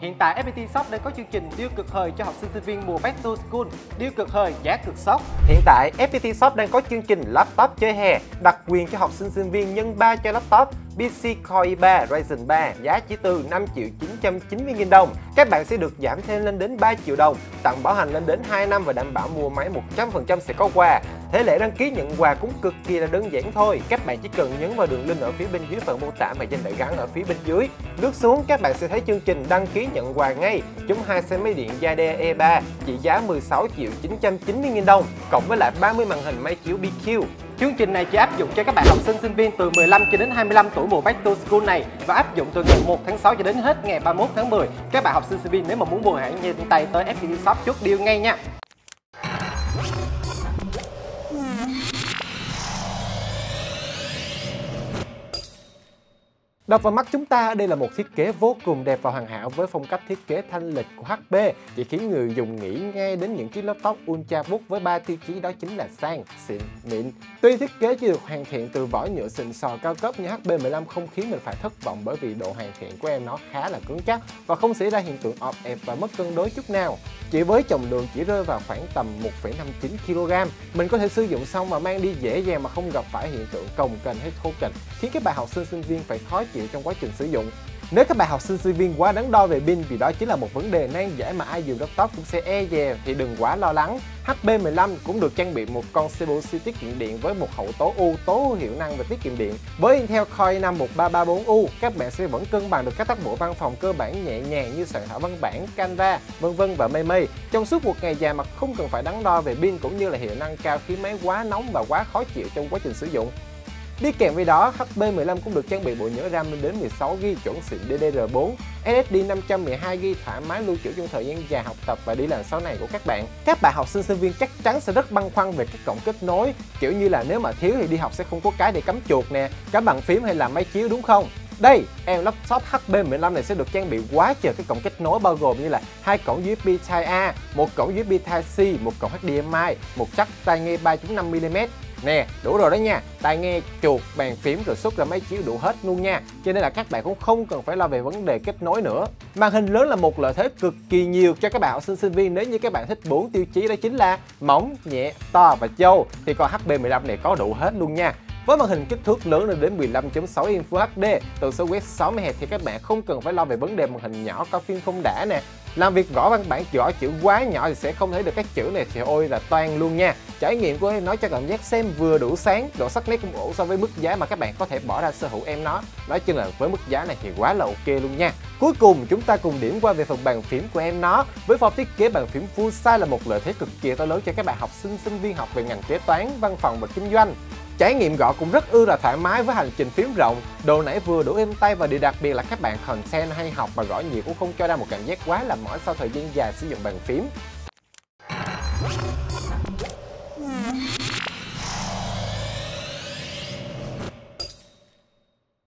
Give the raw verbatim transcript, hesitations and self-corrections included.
Hiện tại ép pê tê Shop đang có chương trình deal cực hời cho học sinh sinh viên mùa Back to School, deal cực hời giá cực sốc. Hiện tại ép pê tê Shop đang có chương trình laptop chơi hè, đặc quyền cho học sinh sinh viên nhân ba cho laptop pê xê Core i ba Ryzen ba giá chỉ từ năm triệu chín trăm chín mươi nghìn đồng. Các bạn sẽ được giảm thêm lên đến ba triệu đồng, tặng bảo hành lên đến hai năm và đảm bảo mua máy một trăm phần trăm sẽ có quà. Thể lệ đăng ký nhận quà cũng cực kỳ là đơn giản thôi. Các bạn chỉ cần nhấn vào đường link ở phía bên dưới phần mô tả mà Danh đã gắn ở phía bên dưới. Lướt xuống các bạn sẽ thấy chương trình đăng ký nhận quà ngay. Chúng hai xe máy điện gi đê e E ba trị giá mười sáu triệu chín trăm chín mươi nghìn đồng, cộng với lại ba mươi màn hình máy chiếu bê quy. Chương trình này chỉ áp dụng cho các bạn học sinh sinh viên từ mười lăm cho đến hai mươi lăm tuổi mùa Back to School này và áp dụng từ ngày một tháng sáu cho đến hết ngày ba mươi mốt tháng mười. Các bạn học sinh sinh viên nếu mà muốn mua hãng nhanh tay tới ép pê tê Shop chốt deal ngay nha. Đập vào mắt chúng ta đây là một thiết kế vô cùng đẹp và hoàn hảo với phong cách thiết kế thanh lịch của hát pê, chỉ khiến người dùng nghĩ ngay đến những chiếc laptop Ultrabook với ba tiêu chí đó chính là sang, xịn, mịn. Tuy thiết kế chưa được hoàn thiện từ vỏ nhựa xịn sò cao cấp nhưng HP mười lăm không khiến mình phải thất vọng bởi vì độ hoàn thiện của em nó khá là cứng chắc và không xảy ra hiện tượng ọp ẹp và mất cân đối chút nào. Chỉ với trọng lượng chỉ rơi vào khoảng tầm một phẩy năm chín ki lô gam, mình có thể sử dụng xong và mang đi dễ dàng mà không gặp phải hiện tượng cồng kềnh hay khô kịch, khiến các bạn học sinh sinh viên phải khó chịu trong quá trình sử dụng. Nếu các bạn học sinh sinh viên quá đắn đo về pin vì đó chính là một vấn đề nan giải mà ai dùng laptop cũng sẽ e dè thì đừng quá lo lắng. HP mười lăm cũng được trang bị một con xê pê u tiết kiệm điện với một hậu tố ưu tố hữu hiệu năng và tiết kiệm điện. Với Intel Core i năm một ba ba bốn U, các bạn sẽ vẫn cân bằng được các tác vụ văn phòng cơ bản nhẹ nhàng như soạn thảo văn bản, Canva, vân vân và mây mây trong suốt một ngày dài mà không cần phải đắn đo về pin cũng như là hiệu năng cao khiến máy quá nóng và quá khó chịu trong quá trình sử dụng. Đi kèm với đó, HP mười lăm cũng được trang bị bộ nhớ RAM lên đến mười sáu gi ga bai chuẩn xịn DDR bốn, ét ét đê năm trăm mười hai gi ga bai thoải mái lưu trữ trong thời gian dài học tập và đi làm sau này của các bạn. Các bạn học sinh sinh viên chắc chắn sẽ rất băn khoăn về các cổng kết nối, kiểu như là nếu mà thiếu thì đi học sẽ không có cái để cắm chuột nè, cắm bàn phím hay là máy chiếu đúng không? Đây, em laptop HP mười lăm này sẽ được trang bị quá trời các cổng kết nối bao gồm như là hai cổng u ét bê Type A, một cổng u ét bê Type C, một cổng hát đê em i, một jack tai nghe ba chấm năm mi li mét. Nè, đủ rồi đó nha, tai nghe, chuột, bàn phím rồi xuất ra máy chiếu đủ hết luôn nha. Cho nên là các bạn cũng không cần phải lo về vấn đề kết nối nữa. Màn hình lớn là một lợi thế cực kỳ nhiều cho các bạn học sinh sinh viên nếu như các bạn thích bốn tiêu chí đó chính là mỏng, nhẹ, to và trâu. Thì con HP mười lăm này có đủ hết luôn nha. Với màn hình kích thước lớn lên đến mười lăm chấm sáu inch Full hát đê, tần số quét sáu mươi héc thì các bạn không cần phải lo về vấn đề màn hình nhỏ coi phim không đã nè. Làm việc gõ văn bản gõ chữ quá nhỏ thì sẽ không thấy được các chữ này thì ôi là toang luôn nha. Trải nghiệm của em nó cho cảm giác xem vừa đủ sáng, độ sắc nét cũng ổn so với mức giá mà các bạn có thể bỏ ra sở hữu em nó. Nói chung là với mức giá này thì quá là ok luôn nha. Cuối cùng chúng ta cùng điểm qua về phần bàn phím của em nó. Với phong thiết kế bàn phím full size là một lợi thế cực kỳ to lớn cho các bạn học sinh sinh viên học về ngành kế toán, văn phòng và kinh doanh. Trải nghiệm gõ cũng rất ư là thoải mái với hành trình phím rộng, độ nảy vừa đủ êm tay và điều đặc biệt là các bạn content hay học mà gõ nhiều cũng không cho ra một cảm giác quá là mỏi sau thời gian dài sử dụng bàn phím.